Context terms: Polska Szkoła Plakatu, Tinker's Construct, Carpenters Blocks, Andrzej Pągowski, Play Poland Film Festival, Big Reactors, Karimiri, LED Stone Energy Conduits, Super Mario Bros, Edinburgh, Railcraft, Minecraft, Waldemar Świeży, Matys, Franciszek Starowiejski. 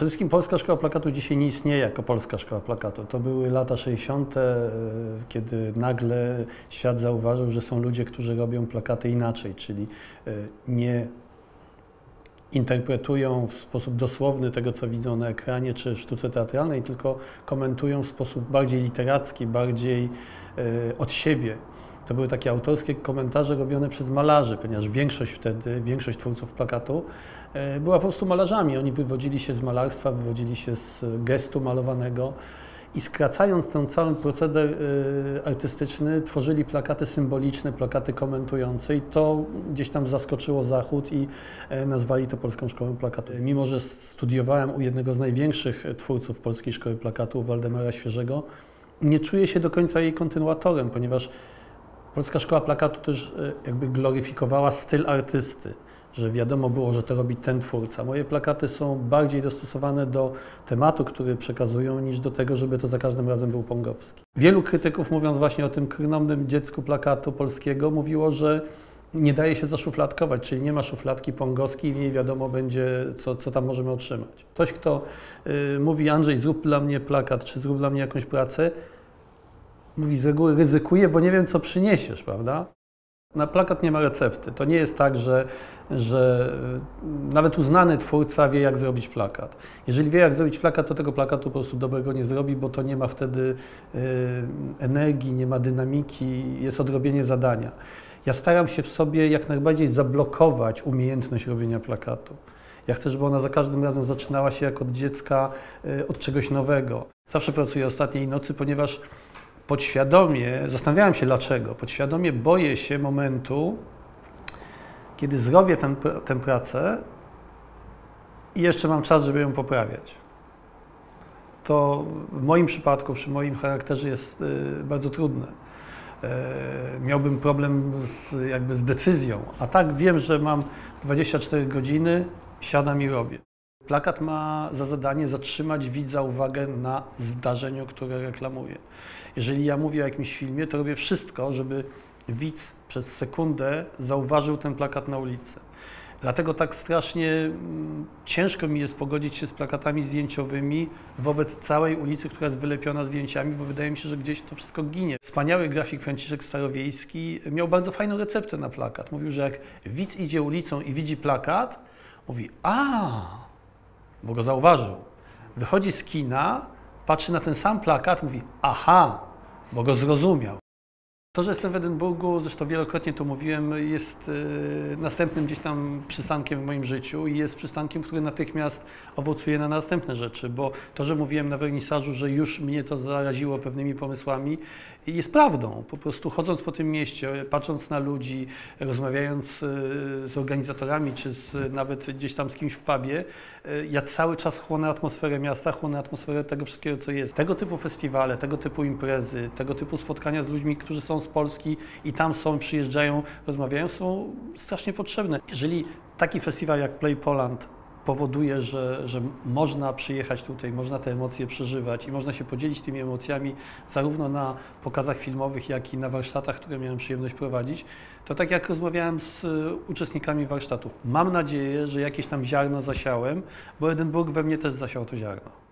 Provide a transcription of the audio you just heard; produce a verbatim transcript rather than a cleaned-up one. Przede wszystkim Polska Szkoła Plakatu dzisiaj nie istnieje jako Polska Szkoła Plakatu. To były lata sześćdziesiąte, kiedy nagle świat zauważył, że są ludzie, którzy robią plakaty inaczej, czyli nie interpretują w sposób dosłowny tego, co widzą na ekranie czy sztuce teatralnej, tylko komentują w sposób bardziej literacki, bardziej od siebie. To były takie autorskie komentarze robione przez malarzy, ponieważ większość wtedy, większość twórców plakatu była po prostu malarzami. Oni wywodzili się z malarstwa, wywodzili się z gestu malowanego i skracając ten cały proceder artystyczny, tworzyli plakaty symboliczne, plakaty komentujące i to gdzieś tam zaskoczyło Zachód i nazwali to Polską Szkołą Plakatu. Mimo że studiowałem u jednego z największych twórców Polskiej Szkoły Plakatu, Waldemara Świeżego, nie czuję się do końca jej kontynuatorem, ponieważ Polska Szkoła Plakatu też jakby gloryfikowała styl artysty, że wiadomo było, że to robi ten twórca. Moje plakaty są bardziej dostosowane do tematu, który przekazują, niż do tego, żeby to za każdym razem był Pągowski. Wielu krytyków, mówiąc właśnie o tym krnąbnym dziecku plakatu polskiego, mówiło, że nie daje się zaszufladkować, czyli nie ma szufladki Pągowski i nie wiadomo będzie, co, co tam możemy otrzymać. Ktoś, kto yy, mówi: Andrzej, zrób dla mnie plakat, czy zrób dla mnie jakąś pracę, mówi z reguły: ryzykuję, bo nie wiem, co przyniesiesz, prawda? Na plakat nie ma recepty. To nie jest tak, że, że nawet uznany twórca wie, jak zrobić plakat. Jeżeli wie, jak zrobić plakat, to tego plakatu po prostu dobrego nie zrobi, bo to nie ma wtedy yy, energii, nie ma dynamiki, jest odrobienie zadania. Ja staram się w sobie jak najbardziej zablokować umiejętność robienia plakatu. Ja chcę, żeby ona za każdym razem zaczynała się jak od dziecka, yy, od czegoś nowego. Zawsze pracuję ostatniej nocy, ponieważ podświadomie, zastanawiałem się dlaczego, podświadomie boję się momentu, kiedy zrobię ten, tę pracę i jeszcze mam czas, żeby ją poprawiać. To w moim przypadku, przy moim charakterze jest y, bardzo trudne. Y, miałbym problem z, jakby z decyzją, a tak wiem, że mam dwadzieścia cztery godziny, siadam i robię. Plakat ma za zadanie zatrzymać widza uwagę na zdarzeniu, które reklamuje. Jeżeli ja mówię o jakimś filmie, to robię wszystko, żeby widz przez sekundę zauważył ten plakat na ulicy. Dlatego tak strasznie ciężko mi jest pogodzić się z plakatami zdjęciowymi wobec całej ulicy, która jest wylepiona zdjęciami, bo wydaje mi się, że gdzieś to wszystko ginie. Wspaniały grafik Franciszek Starowiejski miał bardzo fajną receptę na plakat. Mówił, że jak widz idzie ulicą i widzi plakat, mówi: a, bo go zauważył. Wychodzi z kina, patrzy na ten sam plakat, mówi: aha, bo go zrozumiał. To, że jestem w Edynburgu, zresztą wielokrotnie to mówiłem, jest y, następnym gdzieś tam przystankiem w moim życiu i jest przystankiem, który natychmiast owocuje na następne rzeczy, bo to, że mówiłem na wernisażu, że już mnie to zaraziło pewnymi pomysłami, jest prawdą. Po prostu chodząc po tym mieście, patrząc na ludzi, rozmawiając y, z organizatorami, czy z, nawet gdzieś tam z kimś w pubie, y, ja cały czas chłonę atmosferę miasta, chłonę atmosferę tego wszystkiego, co jest. Tego typu festiwale, tego typu imprezy, tego typu spotkania z ludźmi, którzy są z Polski i tam są, przyjeżdżają, rozmawiają, są strasznie potrzebne. Jeżeli taki festiwal jak Play Poland powoduje, że, że można przyjechać tutaj, można te emocje przeżywać i można się podzielić tymi emocjami zarówno na pokazach filmowych, jak i na warsztatach, które miałem przyjemność prowadzić, to tak jak rozmawiałem z uczestnikami warsztatów, mam nadzieję, że jakieś tam ziarno zasiałem, bo Edynburg we mnie też zasiał to ziarno.